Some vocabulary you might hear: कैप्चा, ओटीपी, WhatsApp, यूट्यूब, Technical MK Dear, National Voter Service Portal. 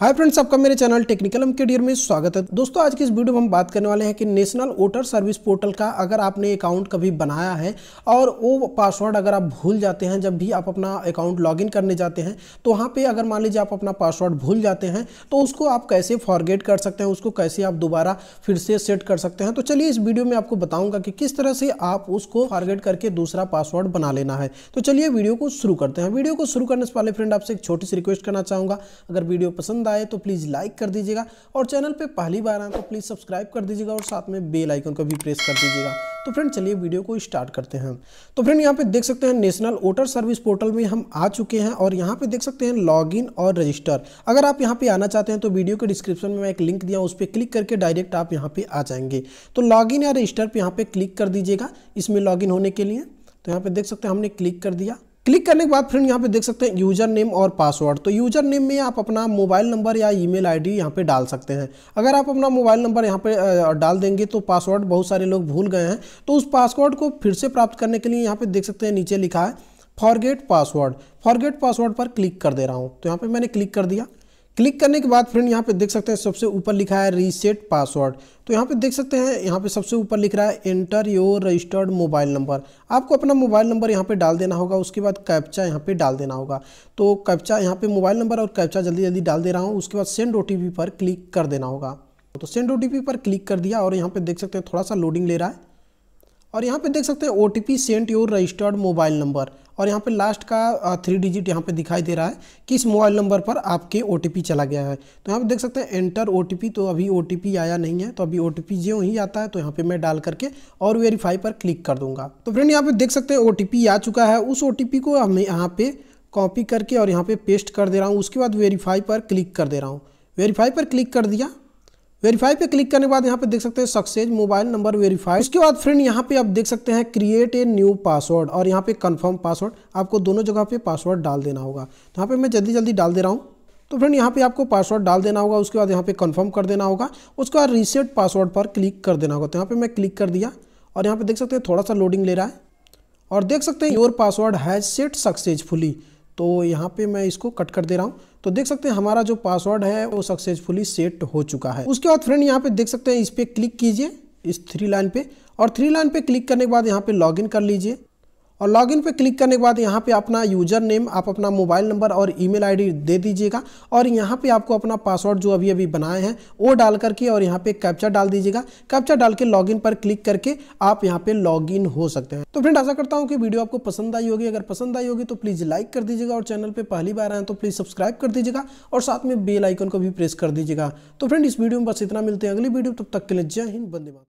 Hi friends, आपका मेरे channel technical MK dear में स्वागत है। दोस्तों, आज की इस वीडियो में हम बात करने वाले हैं कि नेशनल वोटर सर्विस पोर्टल का अगर आपने अकाउंट कभी बनाया है और वो पासवर्ड अगर आप भूल जाते हैं, जब भी आप अपना अकाउंट लॉगिन करने जाते हैं तो वहाँ पे अगर मान लीजिए आप अपना पासवर्ड भूल जाते हैं तो उसको आप कैसे फॉरगेट कर सकते हैं, उसको कैसे आप दोबारा फिर से सेट कर सकते हैं। तो चलिए इस वीडियो में आपको बताऊँगा कि किस तरह से आप उसको फॉरगेट करके दूसरा पासवर्ड बना लेना है। तो चलिए वीडियो को शुरू करते हैं। वीडियो को शुरू करने से पहले फ्रेंड आपसे एक छोटी सी रिक्वेस्ट करना चाहूँगा, अगर वीडियो पसंद आए तो प्लीज लाइक कर दीजिएगा और चैनल पे पहली बार आए तो प्लीज सब्सक्राइब कर दीजिएगा और साथ में बेल आइकन को भी प्रेस कर दीजिएगा। तो फ्रेंड चलिए वीडियो को स्टार्ट करते हैं। तो फ्रेंड यहाँ पे देख सकते हैं नेशनल वोटर सर्विस पोर्टल में हम आ चुके हैं और यहाँ पे देख सकते हैं लॉगिन और रजिस्टर। अगर आप यहाँ पे आना चाहते हैं तो वीडियो के डिस्क्रिप्शन में मैं एक लिंक दिया, उस पर क्लिक करके डायरेक्ट आप यहाँ पे आ जाएंगे। तो लॉगिन या रजिस्टर पे यहाँ पे क्लिक कर दीजिएगा इसमें लॉगिन होने के लिए। तो यहाँ पे देख सकते हैं हमने क्लिक कर दिया। क्लिक करने के बाद फ्रेंड यहाँ पे देख सकते हैं यूजर नेम और पासवर्ड। तो यूजर नेम में आप अपना मोबाइल नंबर या ईमेल आईडी यहाँ पे डाल सकते हैं। अगर आप अपना मोबाइल नंबर यहाँ पे डाल देंगे तो पासवर्ड बहुत सारे लोग भूल गए हैं, तो उस पासवर्ड को फिर से प्राप्त करने के लिए यहाँ पे देख सकते हैं नीचे लिखा है फॉरगेट पासवर्ड। फॉरगेट पासवर्ड पर क्लिक कर दे रहा हूँ। तो यहाँ पर मैंने क्लिक कर दिया। क्लिक करने के बाद फ्रेंड यहाँ पे देख सकते हैं सबसे ऊपर लिखा है रीसेट पासवर्ड। तो यहाँ पे देख सकते हैं यहाँ पे सबसे ऊपर लिख रहा है enter your registered mobile number. आपको अपना मोबाइल नंबर यहाँ पे डाल देना होगा। उसके बाद कैप्चा यहाँ पे डाल देना होगा। तो कैप्चा यहाँ पे मोबाइल नंबर और कैप्चा जल्दी जल्दी डाल दे रहा हूँ। उसके बाद सेंड ओटीपी पर क्लिक कर देना होगा। तो सेंड ओटीपी पर क्लिक कर दिया और यहाँ पे देख सकते हैं थोड़ा सा लोडिंग ले रहा है और यहाँ पे देख सकते हैं ओटीपी sent your registered mobile number और यहाँ पे लास्ट का 3 डिजिट यहाँ पे दिखाई दे रहा है कि इस मोबाइल नंबर पर आपके ओटीपी चला गया है। तो यहाँ पे देख सकते हैं एंटर ओटीपी। तो अभी ओटीपी आया नहीं है, तो अभी ओटीपी जो ही आता है तो यहाँ पे मैं डाल करके और वेरीफाई पर क्लिक कर दूंगा। तो फ्रेंड यहाँ पे देख सकते हैं ओटीपी आ चुका है। उस ओटीपी को हमें यहाँ पे कॉपी करके और यहाँ पे पेस्ट कर दे रहा हूँ। उसके बाद वेरीफाई पर क्लिक कर दे रहा हूँ। वेरीफाई पर क्लिक कर दिया। वेरीफाई पे क्लिक करने के बाद यहाँ पे देख सकते हैं सक्सेस मोबाइल नंबर वेरीफाई। उसके बाद फ्रेंड यहाँ पे आप देख सकते हैं क्रिएट ए न्यू पासवर्ड और यहाँ पे कंफर्म पासवर्ड। आपको दोनों जगह पे पासवर्ड डाल देना होगा। तो यहाँ पे मैं जल्दी जल्दी डाल दे रहा हूँ। तो फ्रेंड यहाँ पे आपको पासवर्ड डाल देना होगा। उसके बाद यहाँ पे कन्फर्म कर देना होगा। उसके बाद रीसेट पासवर्ड पर क्लिक कर देना होगा। तो यहाँ पे मैं क्लिक कर दिया और यहाँ पे देख सकते हैं थोड़ा सा लोडिंग ले रहा है और देख सकते हैं your password has set successfully. तो यहाँ पे मैं इसको कट कर दे रहा हूँ। तो देख सकते हैं हमारा जो पासवर्ड है वो सक्सेसफुली सेट हो चुका है। उसके बाद फ्रेंड यहाँ पे देख सकते हैं इस पर क्लिक कीजिए, इस 3 लाइन पे, और 3 लाइन पे क्लिक करने के बाद यहाँ पे लॉगिन कर लीजिए और लॉगिन पे क्लिक करने के बाद यहाँ पे अपना यूजर नेम, आप अपना मोबाइल नंबर और ईमेल आईडी दे दीजिएगा और यहाँ पे आपको अपना पासवर्ड जो अभी अभी बनाए हैं वो डाल करके और यहाँ पे कैप्चा डाल दीजिएगा। कैप्चा डाल के लॉगिन पर क्लिक करके आप यहाँ पे लॉगिन हो सकते हैं। तो फ्रेंड आशा करता हूँ कि वीडियो आपको पसंद आई होगी। अगर पसंद आई होगी तो प्लीज़ लाइक कर दीजिएगा और चैनल पर पहली बार आए तो प्लीज़ सब्सक्राइब कर दीजिएगा और साथ में बेल आइकन को भी प्रेस कर दीजिएगा। तो फ्रेंड इस वीडियो में बस इतना, मिलते हैं अगली वीडियो। तब तक के लिए जय हिंद, वंदे मातरम।